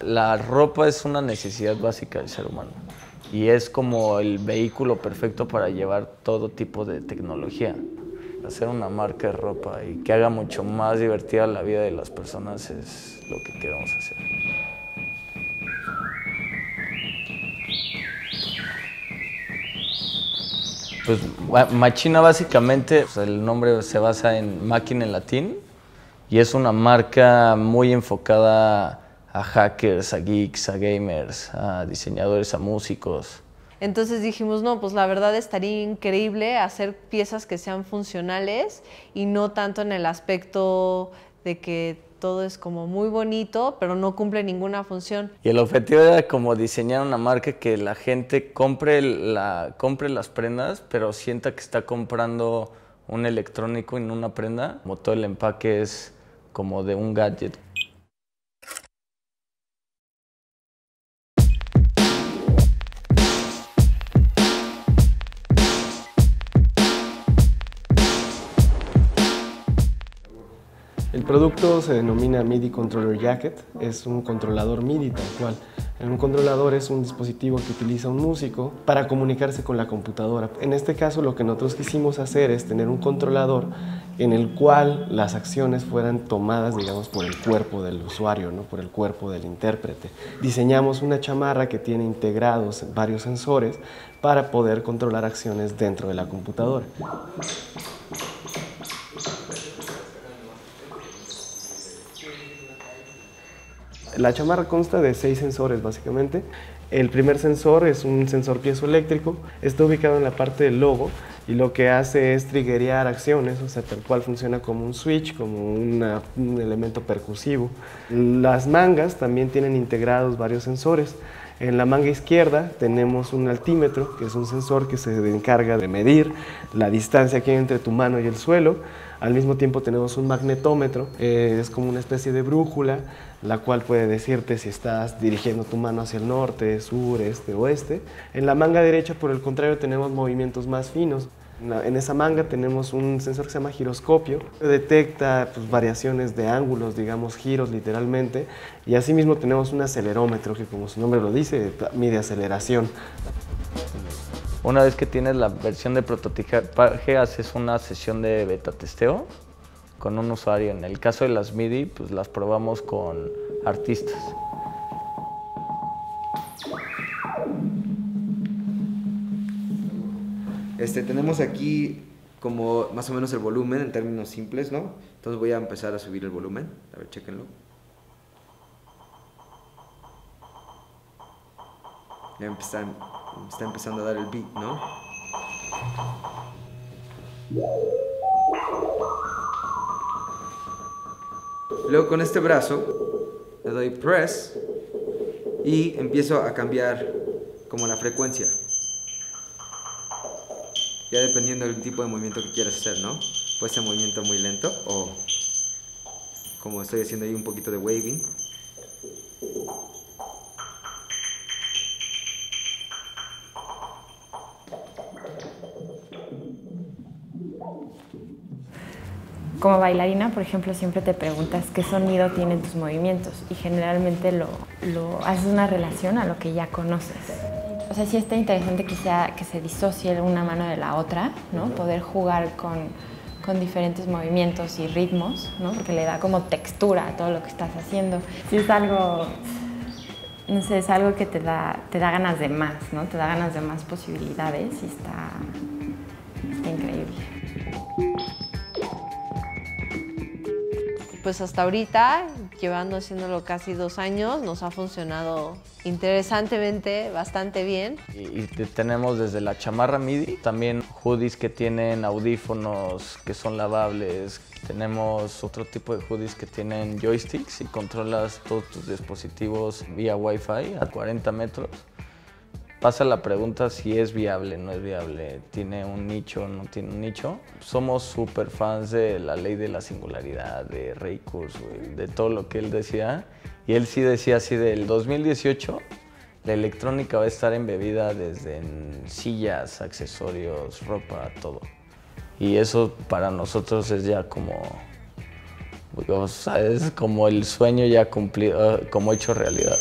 La ropa es una necesidad básica del ser humano y es como el vehículo perfecto para llevar todo tipo de tecnología. Hacer una marca de ropa y que haga mucho más divertida la vida de las personas es lo que queremos hacer. Pues Machina básicamente, pues el nombre se basa en máquina en latín y es una marca muy enfocada a hackers, a geeks, a gamers, a diseñadores, a músicos. Entonces dijimos, no, pues la verdad estaría increíble hacer piezas que sean funcionales y no tanto en el aspecto de que todo es como muy bonito, pero no cumple ninguna función. Y el objetivo era como diseñar una marca que la gente compre las prendas, pero sienta que está comprando un electrónico en una prenda, como todo el empaque es como de un gadget. El producto se denomina MIDI Controller Jacket, es un controlador MIDI tal cual. Un controlador es un dispositivo que utiliza un músico para comunicarse con la computadora. En este caso lo que nosotros quisimos hacer es tener un controlador en el cual las acciones fueran tomadas, digamos, por el cuerpo del usuario, ¿no? Por el cuerpo del intérprete. Diseñamos una chamarra que tiene integrados varios sensores para poder controlar acciones dentro de la computadora. La chamarra consta de 6 sensores básicamente. El primer sensor es un sensor piezoeléctrico, está ubicado en la parte del logo y lo que hace es triggerear acciones, o sea, tal cual funciona como un switch, como un elemento percusivo. Las mangas también tienen integrados varios sensores. En la manga izquierda tenemos un altímetro, que es un sensor que se encarga de medir la distancia que hay entre tu mano y el suelo. Al mismo tiempo tenemos un magnetómetro, es como una especie de brújula, la cual puede decirte si estás dirigiendo tu mano hacia el norte, sur, este, oeste. En la manga derecha, por el contrario, tenemos movimientos más finos. En esa manga tenemos un sensor que se llama giroscopio, que detecta pues, variaciones de ángulos, digamos giros literalmente, y asimismo tenemos un acelerómetro que, como su nombre lo dice, mide aceleración. Una vez que tienes la versión de prototipaje, haces una sesión de beta testeo con un usuario. En el caso de las MIDI, pues las probamos con artistas. Tenemos aquí como más o menos el volumen en términos simples, ¿no? Entonces voy a empezar a subir el volumen. A ver, chéquenlo. Ya está empezando a dar el beat, ¿no? Luego con este brazo le doy press y empiezo a cambiar como la frecuencia. Ya dependiendo del tipo de movimiento que quieras hacer, ¿no? Puede ser movimiento muy lento o como estoy haciendo ahí un poquito de waving. Como bailarina, por ejemplo, siempre te preguntas qué sonido tienen tus movimientos y generalmente lo haces una relación a lo que ya conoces. O sea, sí está interesante que se disocie una mano de la otra, ¿no? Poder jugar con diferentes movimientos y ritmos, ¿no? Porque le da como textura a todo lo que estás haciendo. Sí es algo, no sé, es algo que te da ganas de más, ¿no? Te da ganas de más posibilidades y está increíble. Pues hasta ahorita, haciéndolo casi 2 años, nos ha funcionado interesantemente, bastante bien. Y tenemos desde la chamarra MIDI, también hoodies que tienen audífonos que son lavables. Tenemos otro tipo de hoodies que tienen joysticks y controlas todos tus dispositivos vía Wi-Fi a 40 metros. Pasa la pregunta si es viable, no es viable, tiene un nicho, no tiene un nicho. Somos súper fans de la ley de la singularidad, de Ray Kurzweil, de todo lo que él decía. Y él sí decía así, del 2018, la electrónica va a estar embebida desde en sillas, accesorios, ropa, todo. Y eso para nosotros es ya como pues, es como el sueño ya cumplido, como hecho realidad.